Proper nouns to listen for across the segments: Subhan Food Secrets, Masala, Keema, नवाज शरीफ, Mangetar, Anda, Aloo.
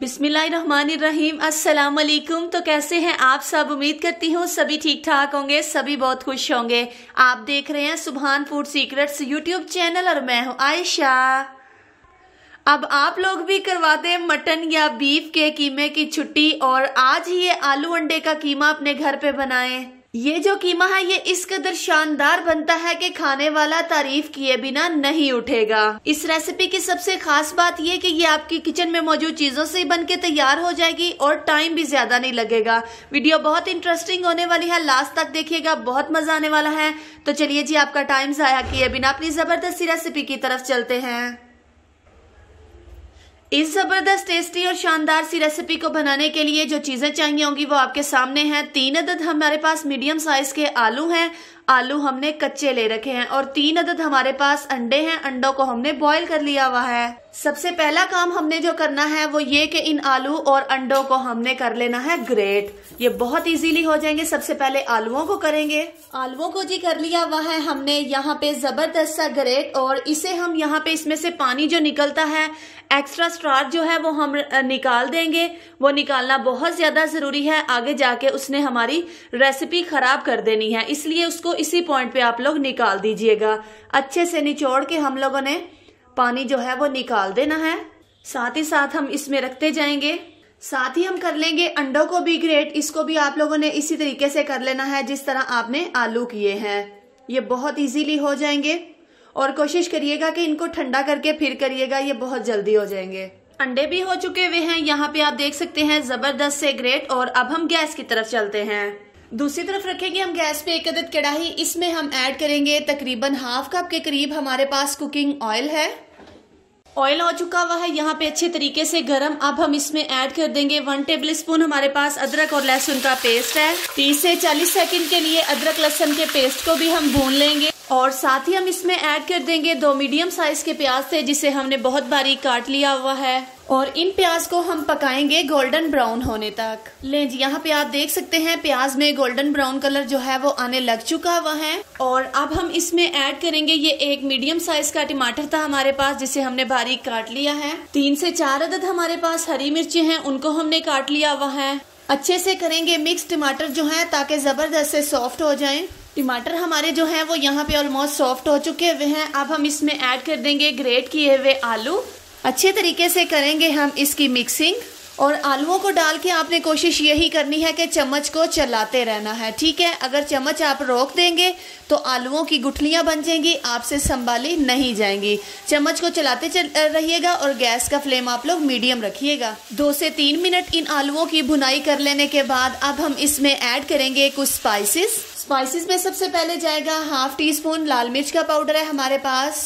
बिस्मिल्लाहिर्रहमानिर्रहीम। अस्सलाम वालेकुम। तो कैसे हैं आप सब? उम्मीद करती हूँ सभी ठीक ठाक होंगे, सभी बहुत खुश होंगे। आप देख रहे हैं सुभान फूड सीक्रेट्स यूट्यूब चैनल और मैं हूँ आयशा। अब आप लोग भी करवा दें मटन या बीफ के कीमे की छुट्टी और आज ही ये आलू अंडे का कीमा अपने घर पे बनाएं। ये जो कीमा है ये इस कदर शानदार बनता है कि खाने वाला तारीफ किए बिना नहीं उठेगा। इस रेसिपी की सबसे खास बात ये कि ये आपकी किचन में मौजूद चीजों से बनके तैयार हो जाएगी और टाइम भी ज्यादा नहीं लगेगा। वीडियो बहुत इंटरेस्टिंग होने वाली है, लास्ट तक देखिएगा, बहुत मजा आने वाला है। तो चलिए जी, आपका टाइम जाया किए बिना अपनी जबरदस्ती रेसिपी की तरफ चलते हैं। इस जबरदस्त टेस्टी और शानदार सी रेसिपी को बनाने के लिए जो चीजें चाहिए होंगी वो आपके सामने हैं। 3 अदद हमारे पास मीडियम साइज के आलू हैं, आलू हमने कच्चे ले रखे हैं, और 3 अदद हमारे पास अंडे हैं, अंडों को हमने बॉईल कर लिया हुआ है। सबसे पहला काम हमने जो करना है वो ये कि इन आलू और अंडों को हमने कर लेना है ग्रेट। ये बहुत इजीली हो जाएंगे। सबसे पहले आलुओं को करेंगे। आलुओं को जी कर लिया हुआ है हमने यहाँ पे जबरदस्त सा ग्रेट, और इसे हम यहाँ पे इसमें से पानी जो निकलता है, एक्स्ट्रा स्टार्च जो है वो हम निकाल देंगे। वो निकालना बहुत ज्यादा जरूरी है, आगे जाके उसने हमारी रेसिपी खराब कर देनी है, इसलिए उसको इसी पॉइंट पे आप लोग निकाल दीजिएगा। अच्छे से निचोड़ के हम लोगों ने पानी जो है वो निकाल देना है। साथ ही साथ हम इसमें रखते जाएंगे। साथ ही हम कर लेंगे अंडों को भी ग्रेट। इसको भी आप लोगों ने इसी तरीके से कर लेना है जिस तरह आपने आलू किए हैं। ये बहुत इजीली हो जाएंगे और कोशिश करिएगा कि इनको ठंडा करके फिर करिएगा, ये बहुत जल्दी हो जाएंगे। अंडे भी हो चुके हुए हैं, यहाँ पे आप देख सकते हैं जबरदस्त से ग्रेट। और अब हम गैस की तरफ चलते हैं। दूसरी तरफ रखेंगे हम गैस पे 1 अदद कढ़ाई। इसमें हम ऐड करेंगे तकरीबन 1/2 कप के करीब हमारे पास कुकिंग ऑयल है। ऑयल हो चुका हुआ है यहाँ पे अच्छे तरीके से गरम। अब हम इसमें ऐड कर देंगे 1 टेबलस्पून हमारे पास अदरक और लहसुन का पेस्ट है। 30 से 40 सेकंड के लिए अदरक लहसुन के पेस्ट को भी हम भून लेंगे। और साथ ही हम इसमें ऐड कर देंगे 2 मीडियम साइज के प्याज थे जिसे हमने बहुत बारीक काट लिया हुआ है, और इन प्याज को हम पकाएंगे गोल्डन ब्राउन होने तक। ले जी, यहाँ पे आप देख सकते हैं प्याज में गोल्डन ब्राउन कलर जो है वो आने लग चुका हुआ है। और अब हम इसमें ऐड करेंगे ये 1 मीडियम साइज का टमाटर था हमारे पास जिसे हमने बारीक काट लिया है। 3 से 4 अदद हमारे पास हरी मिर्ची हैं, उनको हमने काट लिया हुआ है। अच्छे से करेंगे मिक्स टमाटर जो है ताकि जबरदस्त से सॉफ्ट हो जाएं। टमाटर हमारे जो हैं वो यहाँ पे ऑलमोस्ट सॉफ्ट हो चुके हुए हैं। अब हम इसमें ऐड कर देंगे ग्रेट किए हुए आलू। अच्छे तरीके से करेंगे हम इसकी मिक्सिंग, और आलूओं को डाल के आपने कोशिश यही करनी है कि चम्मच को चलाते रहना है, ठीक है? अगर चम्मच आप रोक देंगे तो आलूओं की गुठलियाँ बन जाएंगी, आपसे संभाली नहीं जाएंगी। चम्मच को चलाते रहिएगा और गैस का फ्लेम आप लोग मीडियम रखिएगा। 2 से 3 मिनट इन आलूओं की भुनाई कर लेने के बाद अब हम इसमें ऐड करेंगे कुछ स्पाइसेस। स्पाइसेस में सबसे पहले जाएगा 1/2 टीस्पून लाल मिर्च का पाउडर है हमारे पास।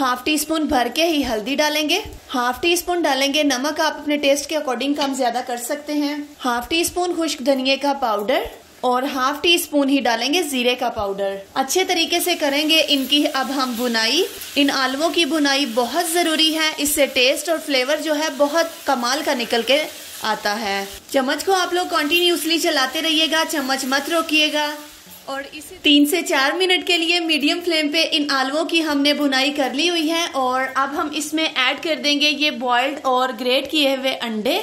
1/2 टीस्पून भर के ही हल्दी डालेंगे। 1/2 टीस्पून डालेंगे नमक, आप अपने टेस्ट के अकॉर्डिंग कम ज्यादा कर सकते हैं। 1/2 टीस्पून खुश्क धनिये का पाउडर और 1/2 टीस्पून ही डालेंगे जीरे का पाउडर। अच्छे तरीके से करेंगे इनकी अब हम भुनाई। इन आलुओं की भुनाई बहुत जरूरी है, इससे टेस्ट और फ्लेवर जो है बहुत कमाल का निकल के आता है। चम्मच को आप लोग कंटिन्यूसली चलाते रहिएगा, चम्मच मत रोकिएगा। और इसे 3 से 4 मिनट के लिए मीडियम फ्लेम पे इन आलुओं की हमने भुनाई कर ली हुई है। और अब हम इसमें ऐड कर देंगे ये बॉइल्ड और ग्रेट किए हुए अंडे।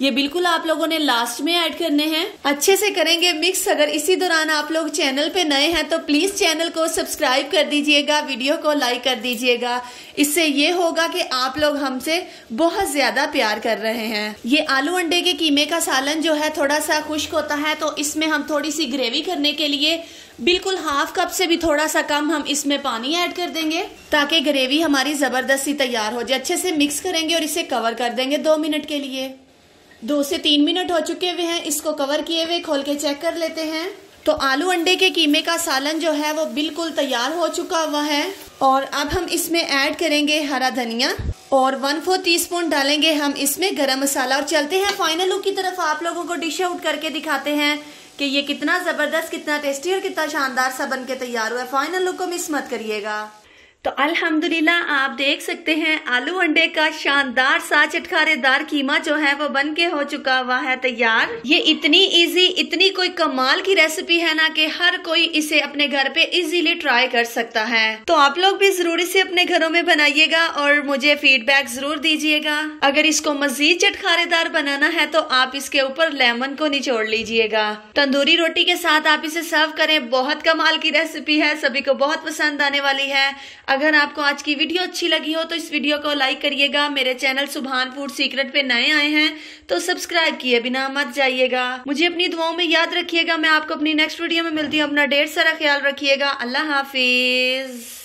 ये बिल्कुल आप लोगों ने लास्ट में ऐड करने हैं। अच्छे से करेंगे मिक्स। अगर इसी दौरान आप लोग चैनल पे नए हैं तो प्लीज चैनल को सब्सक्राइब कर दीजिएगा, वीडियो को लाइक कर दीजिएगा। इससे ये होगा कि आप लोग हमसे बहुत ज्यादा प्यार कर रहे हैं। ये आलू अंडे के कीमे का सालन जो है थोड़ा सा खुश्क होता है, तो इसमें हम थोड़ी सी ग्रेवी करने के लिए बिल्कुल 1/2 कप से भी थोड़ा सा कम हम इसमें पानी ऐड कर देंगे ताकि ग्रेवी हमारी जबरदस्ती तैयार हो जाए। अच्छे से मिक्स करेंगे और इसे कवर कर देंगे 2 मिनट के लिए। 2 से 3 मिनट हो चुके हुए हैं, इसको कवर किए हुए। खोल के चेक कर लेते हैं। तो आलू अंडे के कीमे का सालन जो है वो बिल्कुल तैयार हो चुका हुआ है। और अब हम इसमें ऐड करेंगे हरा धनिया और 1/4 टीस्पून डालेंगे हम इसमें गरम मसाला। और चलते हैं फाइनल लुक की तरफ, आप लोगों को डिश आउट करके दिखाते हैं कि ये कितना जबरदस्त, कितना टेस्टी और कितना शानदार सा बन के तैयार हुआ है। फाइनल लुक को मिस मत करिएगा। तो अल्हम्दुलिल्लाह आप देख सकते हैं आलू अंडे का शानदार सा चटखारेदार कीमा जो है वो बन के हो चुका हुआ है तैयार। ये इतनी इजी, इतनी कोई कमाल की रेसिपी है ना कि हर कोई इसे अपने घर पे इजीली ट्राई कर सकता है। तो आप लोग भी जरूर इसे अपने घरों में बनाइएगा और मुझे फीडबैक जरूर दीजिएगा। अगर इसको मजीद चटखारेदार बनाना है तो आप इसके ऊपर लेमन को निचोड़ लीजिएगा। तंदूरी रोटी के साथ आप इसे सर्व करें। बहुत कमाल की रेसिपी है, सभी को बहुत पसंद आने वाली है। अगर आपको आज की वीडियो अच्छी लगी हो तो इस वीडियो को लाइक करिएगा। मेरे चैनल सुभान फूड सीक्रेट पे नए आए हैं तो सब्सक्राइब किए बिना मत जाइएगा। मुझे अपनी दुआओं में याद रखिएगा। मैं आपको अपनी नेक्स्ट वीडियो में मिलती हूँ। अपना ढेर सारा ख्याल रखिएगा। अल्लाह हाफिज।